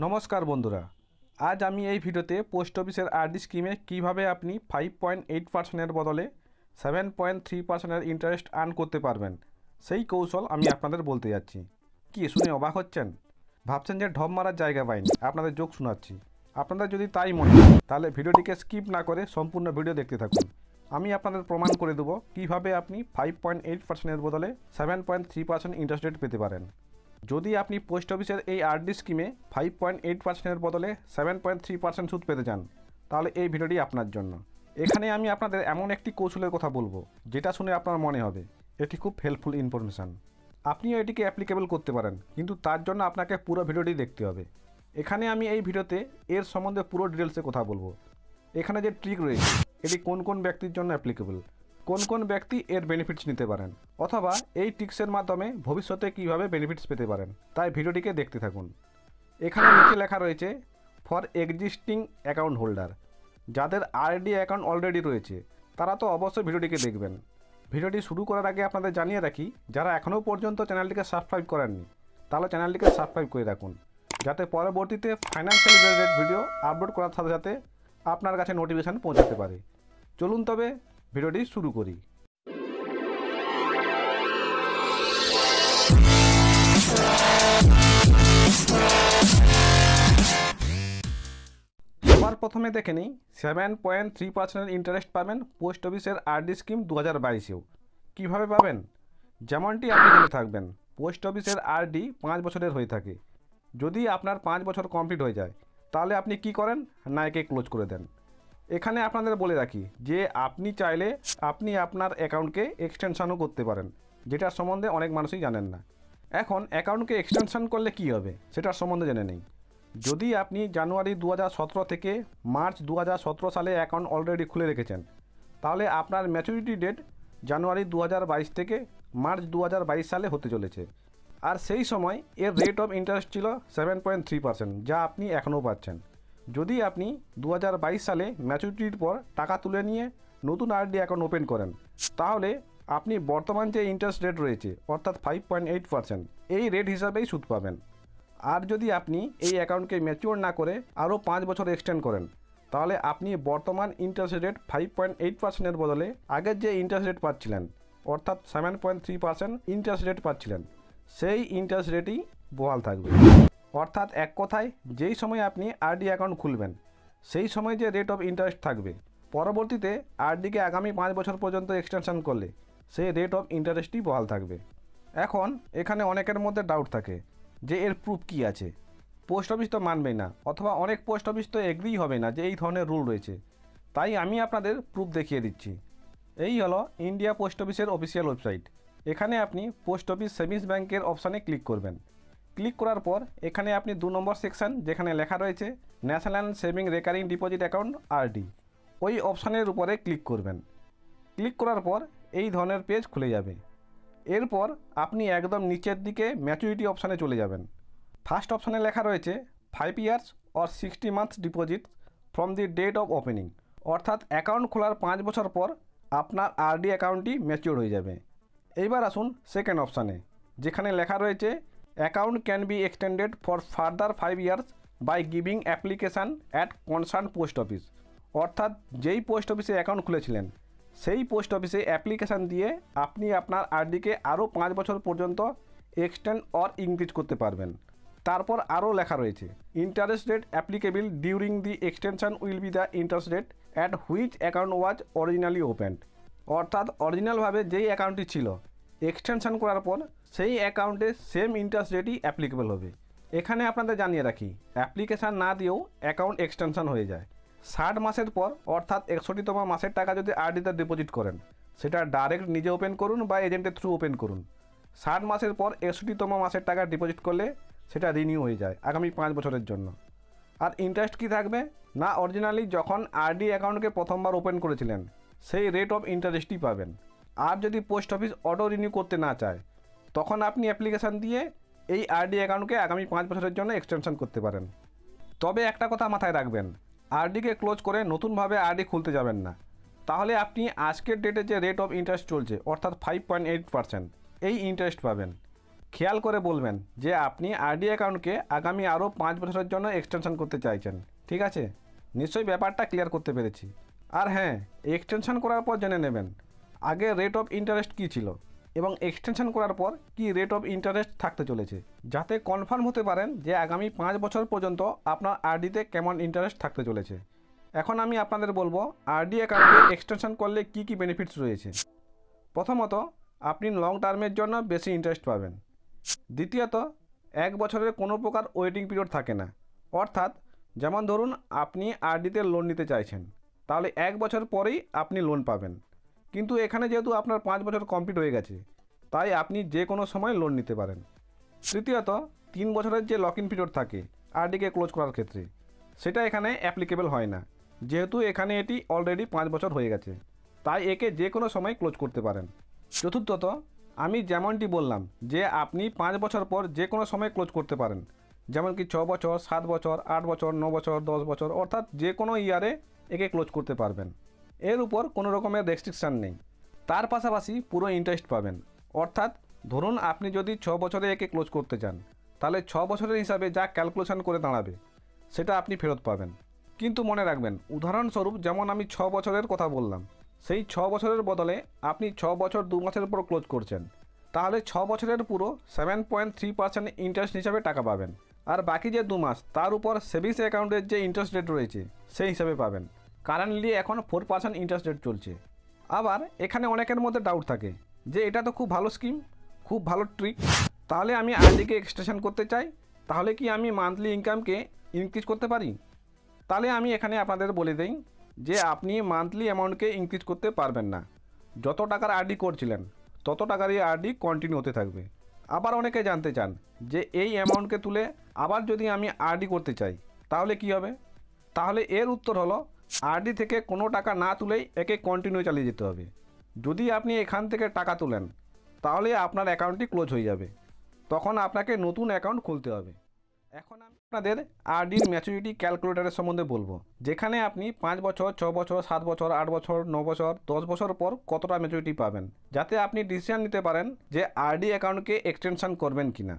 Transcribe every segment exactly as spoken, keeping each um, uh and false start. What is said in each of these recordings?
नमस्कार बंधुरा आज आमी एई भिडियोते पोस्ट अफिसेर आरडी स्किमे किभाबे आपनी पाँच पॉइंट आठ परसेंट बदले सात पॉइंट तीन परसेंट इंटरेस्ट आर्न करते पारबेन सेई कौशल आमी आपनादेर बोलते जाच्छि। कि शुने अबाक हच्छेन, भाबछेन जे ढप मारार जायगा पाइनि? आपनादेर जोक शोनाच्छि। आपनारा जदि ताई मने हय ताहले भिडियोटिके स्किप ना करे सम्पूर्ण भिडियो देखते थाकुन। आमी आपनादेर प्रमाण करे देब किभाबे आपनी पाँच पॉइंट आठ परसेंट एर बदले सात पॉइंट तीन परसेंट इंटरेस्ट रेट पेते पारेन। यदि आपनी पोस्ट अफिसर ए आरडी स्कीमे पाँच पॉइंट आठ परसेंट बदले सात पॉइंट तीन परसेंट सूद पेते चान ताहले ए भिडियोटी आपनार जन्य। एखाने आमी आपनादेर एमन एकटी कौशलेर कथा बोलबो जेटा शुने आपनार मने होबे एटी खूब हेल्पफुल इनफरमेशन, आपनिओ एटिके अ्याप्लिकेबल करते पारेन, किन्तु तार जन्य आपनाके पुरो भिडियोटी देखते होबे। एखाने आमी एई भिडियोते एर सम्बन्धे पुरो डिटेल्से कथा बोलबो। एखाने जे ट्रिक रयेछे एटी कोन कोन ब्यक्तिर जन्य अ्याप्लिकेबल, कौन कौन व्यक्ति एर बेनिफिट्स नीते पारेन अथवा एई टिप्सर माध्यमे भविष्यते किभाबे बेनिफिट्स पेते पारेन, ताई भिडियोटिके देखते थाकुन। एखाने नीचे लेखा रयेछे फर एक्जिस्टिंग अकाउंट होल्डार, जादेर आरडी अकाउंट अलरेडी रयेछे तारा तो अवश्यई भिडियोटिके देखबेन। भिडियोटी शुरू करार आगे आपनादेर जानिये राखि जारा एखोनो पर्यन्त चैनलटिके सबस्क्राइब करेननि ताहले चैनलटिके सबस्क्राइब करे राखुन जाते परबर्तीते फाइनान्शियल रिलेटेड भिडियो आपलोड करार साथे साथे आपनार काछे नोटिफिकेशन पौंछाते पारे। चलुन तबे भिडियोटी शुरू करी। सबार प्रथमे देखे नी सात पॉइंट तीन परसेंट इंटरेस्ट पाबेन पोस्ट अफिसेर आरडी स्कीम दो हज़ार बाईस ए किभाबे पाबेन? जेमनटी आपनि जने थाकबेन पोस्ट अफिसेर आरडी पाँच बछरेर हये थाके। यदि आपनार पाँच बछर कमप्लीट हये जाय ताहले आपनि कि करेन? ना एके क्लोज करे देन। एखाने आपनादेर बोले राखी जे आपनी चाइले आपनी आपनार अकाउंट के एक्सटेंशनও করতে পারেন, যেটার সম্বন্ধে অনেক মানুষই জানেন না। এখন অ্যাকাউন্টকে এক্সটেনশন করলে কি হবে সেটার সম্বন্ধে জেনে নেই। যদি আপনি জানুয়ারি दो हज़ार सत्रह থেকে মার্চ दो हज़ार सत्रह সালে অ্যাকাউন্ট অলরেডি খুলে রেখেছেন তাহলে আপনার ম্যাচুরিটি ডেট জানুয়ারি दो हज़ार बाईस থেকে মার্চ दो हज़ार बाईस সালে হতে চলেছে। আর সেই সময় এর রেট অফ ইন্টারেস্ট ছিল सात पॉइंट तीन परसेंट যা আপনি এখনো পাচ্ছেন। যদি আপনি दो हज़ार बाईस সালে ম্যাচুরিটির পর টাকা তুলে নিয়ে নতুন আরডি অ্যাকাউন্ট ওপেন করেন তাহলে আপনি বর্তমান যে ইন্টারেস্ট রেট রয়েছে অর্থাৎ পাঁচ পয়েন্ট আট পার্সেন্ট এই রেট হিসাবেই সুদ পাবেন। আর যদি আপনি এই অ্যাকাউন্টকে ম্যাচিওর না করে আরও পাঁচ বছর এক্সটেন্ড করেন তাহলে আপনি বর্তমান ইন্টারেস্ট রেট পাঁচ পয়েন্ট আট পার্সেন্ট এর বদলে আগের যে ইন্টারেস্ট রেট পাচ্ছিলেন অর্থাৎ सात पॉइंट तीन परसेंट ইন্টারেস্ট রেট পাচ্ছিলেন সেই ইন্টারেস্ট রেটই বহাল থাকবে। अर्थात एक कथाय जेई समय आपनी आरडी अकाउंट खुलबेन सेई समय जे रेट अफ इंटरेस्ट थाकबे परवर्तीते आरडी के आगामी पाँच बछर पर्यन्त एक्सटेंशन करले सेई रेट अफ इंटरेस्टई बहाल थाकबे। एखन एखाने अनेकेर मध्ये डाउट थाके जे एर प्रूफ कि आछे, पोस्ट अफिस तो मानबेई ना अथवा अनेक पोस्ट अफिस तो एग्री होबे ना जे एई धरनेर रूल रयेछे, ताई आमी आपनादेर प्रूफ देखिए दिच्छि। एई हलो इंडिया पोस्ट अफिसेर अफिशियल वेबसाइट। एखाने आपनी पोस्ट अफिस सेविंग्स बैंकेर अपशने क्लिक करबेन। क्लिक करार पर एखाने आपनी दो नम्बर सेक्शन जेखाने लेखा रयेछे national saving recurring deposit account RD ओई अपशनेर उपरे क्लिक करबेन। क्लिक करार पर एई धरनेर पेज खुले जाबे। एरपर आपनी एकदम नीचेर दिके मैच्यूरिटी अपशने चले जाबेन। फार्स्ट अपशने लेखा रयेछे फाइव इयार्स और sixty months deposit from the date of opening, अर्थात अकाउंट खोलार पाँच बछर पर आपनार आरडी अकाउंटटी मैच्योर हये जाबे। एइबार आसुन सेकेंड अपशने जेखाने लेखा रयेछे Account can be extended for further five years by giving application at concerned post office. अर्थात जेई पोस्ट अफिसे अकाउंट खुलेছিলেন সেই পোস্ট অফিসে অ্যাপ্লিকেশন দিয়ে আপনি আপনার আরডি কে আরও পাঁচ বছর পর্যন্ত এক্সটেন্ড অর ইনক্রিজ করতে পারবেন। তারপর আরও লেখা রয়েছে interest rate applicable during the extension will be the interest rate at which account was originally opened, অর্থাৎ অরিজিনালভাবে যেই অ্যাকাউন্টটি ছিল এক্সটেনশন করার পর সেই অ্যাকাউন্টে সেম ইন্টারেস্ট রেটই অ্যাপ্লিকেবল হবে। এখানে আপনাদের জানিয়ে রাখি অ্যাপ্লিকেশন না দিয়েও অ্যাকাউন্ট এক্সটেনশন হয়ে যায়। ষাট মাসের পর অর্থাৎ একষট্টিতম মাসের টাকা যদি আরডিতে ডিপোজিট করেন সেটা ডাইরেক্ট নিজে ওপেন করুন বা এজেন্টের থ্রু ওপেন করুন, ষাট মাসের পর একষট্টিতম মাসের টাকা ডিপোজিট করলে সেটা রিনিউ হয়ে যায় আগামী পাঁচ বছরের জন্য। আর ইন্টারেস্ট কী থাকবে? না অরিজিনালি যখন আরডি অ্যাকাউন্টকে প্রথমবার ওপেন করেছিলেন সেই রেট অফ ইন্টারেস্টই পাবেন। আর যদি পোস্ট অফিস অটো রিনিউ করতে না চায় তখন আপনি অ্যাপ্লিকেশন দিয়ে এই আরডি অ্যাকাউন্টকে আগামী পাঁচ বছরের জন্য এক্সটেনশন করতে পারেন। তবে একটা কথা মাথায় রাখবেন আরডিকে ক্লোজ করে নতুনভাবে আরডি খুলতে যাবেন না, তাহলে আপনি আজকের ডেটে যে রেট অফ ইন্টারেস্ট চলছে অর্থাৎ পাঁচ পয়েন্ট আট পার্সেন্ট এই ইন্টারেস্ট পাবেন। ख्याल करे बोलबेन जे आपनी आरडी अकाउंट के आगामी आरो पाँच बछरेर जोन्नो एक्सटेंशन करते चाइछेन। ठीक आछे, निश्चय ब्यापारटा क्लियर करते पेरेछि। आर हाँ, एक्सटेंशन करार पर जेने नेबेन आगे रेट अफ इंटरेस्ट कि छिलो एबं एक्सटेंशन करार पर कि रेट अफ इंटरेस्ट थाकते चलेछे, जाते कनफार्म होते पारेन जे आगामी पाँच बछर पर्यन्त आपनार आरडी ते केमन इंटरेस्ट थाकते चलेछे। एखन आमी आपनादेर बोलबो आरडी अकाउंटे एक्सटेंशन करले कि कि बेनिफिट्स रयेछे। प्रथमत आपनि लंग टार्मेर जोन्नो बेशी इंटरेस्ट पाबेन। द्वितीयत एक बछरेर कोनो प्रकार वेटिंग पिरियड थाके ना, अर्थात जेमन धरुन आपनि आरडीते लोन निते चाइछेन ताहले एक बछर परेई आपनि लोन पाबेन, किन्तु एखाने जेहेतु आपनार पाँच बछर कमप्लीट हये गेछे ताई आपनि जे कोनो समय लोन निते पारेन। तृतीयत तीन बछरेर जे लक इन पिरियड थाके आरडीके क्लोज करार क्षेत्रे सेटा एखाने अ्याप्लिकेबल हय ना, जेहेतु एखाने एटी अलरेडी पाँच बछर हये गेछे ताई एके जे कोनो समय क्लोज करते पारेन। चतुर्थत आमी जेमनटी बोललाम जे आपनी पाँच बछर पर जे कोनो समय क्लोज करते पारेन, जेमन कि छ बछर सात बछर आठ बछर नौ बछर दस बछर अर्थात जे कोनो इयारे एके क्लोज करते पारबेन। एर ऊपर कोनो रकमेर रेस्ट्रिक्शन नेई। तार पाशापाशि पुरो इंटरेस्ट पाबेन, अर्थात धरुन आपनी जदि छ बछरे एके क्लोज करते चान ताहले छ बछरेर हिसाबे जा क्यालकुलेशन करे दाड़ाबे सेटा आपनी फेरत पाबेन। किन्तु मने राखबेन उदाहरणस्वरूप जेमन आमी छ बछरेर कथा बोललाम সেই ছ বছরের বদলে আপনি ছ বছর দু মাসের পর ক্লোজ করছেন তাহলে ছ বছরের পুরো seven point three percent interest হিসাবে টাকা পাবেন, আর বাকি যে দু মাস তার উপর সেভিংস অ্যাকাউন্টের যে ইন্টারেস্ট রেট রয়েছে সেই হিসাবে পাবেন। কারেন্টলি এখন ফোর পার্সেন্ট ইন্টারেস্ট রেট চলছে। আবার এখানে অনেকের মধ্যে ডাউট থাকে যে এটা তো খুব ভালো স্কিম, খুব ভালো ট্রিক, তাহলে আমি আরডিকে এক্সটেনশন করতে চাই, তাহলে কি আমি মান্থলি ইনকামকে ইনক্রিজ করতে পারি? তাহলে আমি এখানে আপনাদের বলে দিই যে আপনি মান্থলি অ্যামাউন্টকে ইনক্রিজ করতে পারবেন না। যত টাকার আরডি করছিলেন তত টাকারই আরডি কন্টিনিউ হতে থাকবে। আবার অনেকে জানতে চান যে এই অ্যামাউন্টকে তুলে আবার যদি আমি আরডি করতে চাই তাহলে কি হবে? তাহলে এর উত্তর হলো আরডি থেকে কোনো টাকা না তুলেই একে কন্টিনিউ চালিয়ে যেতে হবে। যদি আপনি এখান থেকে টাকা তোলেন তাহলে আপনার অ্যাকাউন্টটি ক্লোজ হয়ে যাবে, তখন আপনাকে নতুন অ্যাকাউন্ট খুলতে হবে। এখন আমি আপনাদের আরডির ম্যাচুরিটি ক্যালকুলেটরের সম্বন্ধে বলবো, যেখানে আপনি পাঁচ বছর ছ বছর সাত বছর আট বছর ন বছর দশ বছর পর কতটা ম্যাচুরিটি পাবেন, যাতে আপনি ডিসিশন নিতে পারেন যে আরডি অ্যাকাউন্টকে এক্সটেনশন করবেন কিনা।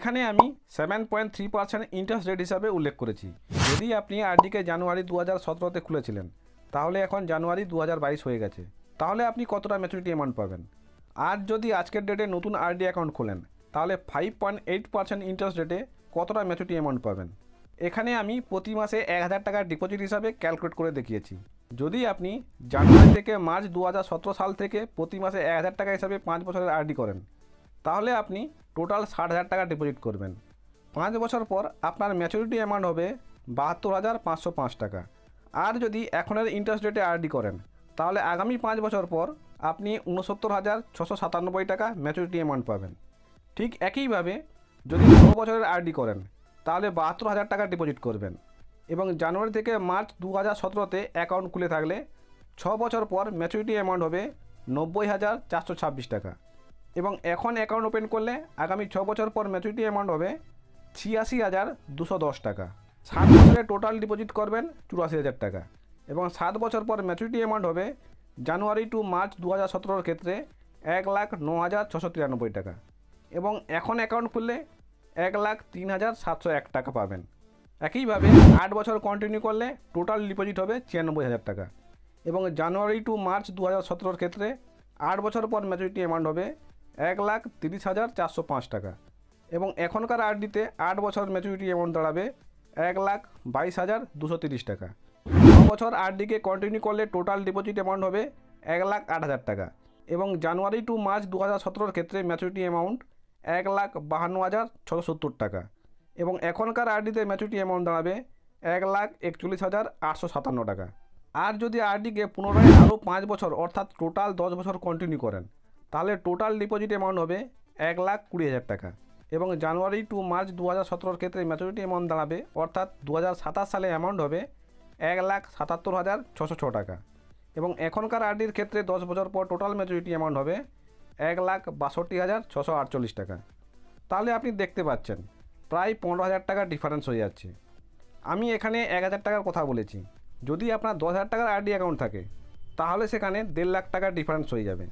এখানে আমি seven point three percent interest rate হিসাবে উল্লেখ করেছি। যদি আপনি আরডিকে জানুয়ারি দু হাজার সতেরোতে খুলেছিলেন তাহলে এখন জানুয়ারি দু হাজার বাইশ হয়ে গেছে, তাহলে আপনি কতটা ম্যাচুরিটি অ্যামাউন্ট পাবেন। আর যদি আজকের ডেটে নতুন আরডি অ্যাকাউন্ট খোলেন তাহলে five point eight percent interest রেটে কতটা ম্যাচুরিটি অ্যামাউন্ট পাবেন। এখানে আমি প্রতি মাসে এক হাজার টাকার ডিপোজিট হিসাবে ক্যালকুলেট করে দেখিয়েছি। যদি আপনি জানুয়ারি থেকে মার্চ দু হাজার সতেরো সাল থেকে প্রতি মাসে এক হাজার টাকা হিসাবে পাঁচ বছরের আরডি করেন তাহলে আপনি টোটাল ষাট হাজার টাকা ডিপোজিট করবেন। পাঁচ বছর পর আপনার ম্যাচুরিটি অ্যামাউন্ট হবে বাহাত্তর হাজার পাঁচশো পাঁচ টাকা। আর যদি এখনের ইন্টারেস্ট রেটে আরডি করেন তাহলে আগামী পাঁচ বছর পর আপনি উনসত্তর হাজার ছশো সাতানব্বই টাকা ম্যাচুরিটি অ্যামাউন্ট পাবেন। ঠিক একইভাবে যদি ছ বছরের আরডি করেন তাহলে বাহাত্তর হাজার টাকা ডিপোজিট করবেন এবং জানুয়ারি থেকে মার্চ দু হাজার সতেরোতে অ্যাকাউন্ট খুলে থাকলে ছ বছর পর ম্যাচুরিটি অ্যামাউন্ট হবে নব্বই হাজার চারশো ছাব্বিশ টাকা এবং এখন অ্যাকাউন্ট ওপেন করলে আগামী ছ বছর পর ম্যাচুরিটি অ্যামাউন্ট হবে ছিয়াশি হাজার দুশো দশ টাকা। সাত বছরে টোটাল ডিপোজিট করবেন চুরাশি হাজার টাকা এবং সাত বছর পর ম্যাচুরিটি অ্যামাউন্ট হবে জানুয়ারি টু মার্চ দু হাজার সতেরোর ক্ষেত্রে এক লাখ ন হাজার ছশো তিরানব্বই টাকা এবং এখন অ্যাকাউন্ট খুললে এক লাখ তিন হাজার সাতশো এক টাকা পাবেন। একইভাবে আট বছর কন্টিনিউ করলে টোটাল ডিপোজিট হবে ছিয়ানব্বই হাজার টাকা এবং জানুয়ারি টু মার্চ দু হাজার সতেরোর ক্ষেত্রে আট বছর পর ম্যাচুরিটি অ্যামাউন্ট হবে এক লাখ তিরিশ হাজার চারশো পাঁচ টাকা এবং এখনকার আরডিতে আট বছর ম্যাচুরিটি অ্যামাউন্ট দাঁড়াবে এক লাখ বাইশ হাজার দুশো তিরিশ টাকা। ন বছর আরডিকে কন্টিনিউ করলে টোটাল ডিপোজিট অ্যামাউন্ট হবে এক লাখ আট হাজার টাকা এবং জানুয়ারি টু মার্চ দু হাজার সতেরোর ক্ষেত্রে ম্যাচুরিটি অ্যামাউন্ট এক লাখ বাহান্ন হাজার ছশো সত্তর টাকা এবং এখনকার আরডিতে ম্যাচুরিটি অ্যামাউন্ট দাঁড়াবে এক লাখ একচল্লিশ হাজার আটশো সাতান্ন টাকা। আর যদি আরডিকে পুনরায় আরও পাঁচ বছর অর্থাৎ টোটাল দশ বছর কন্টিনিউ করেন তাহলে টোটাল ডিপোজিট অ্যামাউন্ট হবে এক লাখ কুড়ি হাজার টাকা এবং জানুয়ারি টু মার্চ দু হাজার সতেরোর ক্ষেত্রে ম্যাচুরিটি অ্যামাউন্ট দাঁড়াবে অর্থাৎ দু হাজার সাতাশ সালে অ্যামাউন্ট হবে এক লাখ সাতাত্তর হাজার ছশো ছ টাকা এবং এখনকার আরডির ক্ষেত্রে দশ বছর পর টোটাল ম্যাচুরিটি অ্যামাউন্ট হবে এক লাখ বাষট্টি হাজার ছশো আটচল্লিশ টাকা। তাহলে আপনি দেখতে পাচ্ছেন প্রায় পনেরো হাজার টাকা ডিফারেন্স হয়ে যাচ্ছে। আমি এখানে এক হাজার টাকার কথা বলেছি। যদি আপনার দশ হাজার টাকার আরডি অ্যাকাউন্ট থাকে তাহলে সেখানে দেড় লাখ টাকার ডিফারেন্স হয়ে যাবে।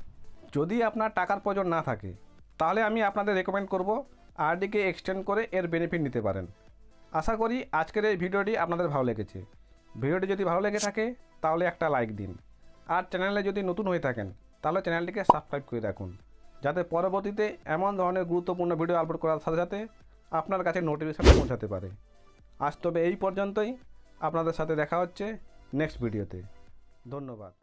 যদি আপনার টাকার প্রয়োজন না থাকে তাহলে আমি আপনাদের রেকমেন্ড করব আরডি কে এক্সটেন্ড করে এর বেনিফিট নিতে পারেন। আশা করি আজকের এই ভিডিওটি আপনাদের ভালো লেগেছে। ভিডিওটি যদি ভালো লেগে থাকে তাহলে একটা লাইক দিন, আর চ্যানেলে যদি নতুন হয়ে থাকেন তাহলে চ্যানেলটিকে সাবস্ক্রাইব করে রাখুন, যাতে পরবর্তীতে এমন ধরনের গুরুত্বপূর্ণ ভিডিও আপলোড করার সাথে সাথে আপনার কাছে নোটিফিকেশন পৌঁছাতে পারে। আজ তবে এই পর্যন্তই, আপনাদের সাথে দেখা হচ্ছে নেক্সট ভিডিওতে। ধন্যবাদ।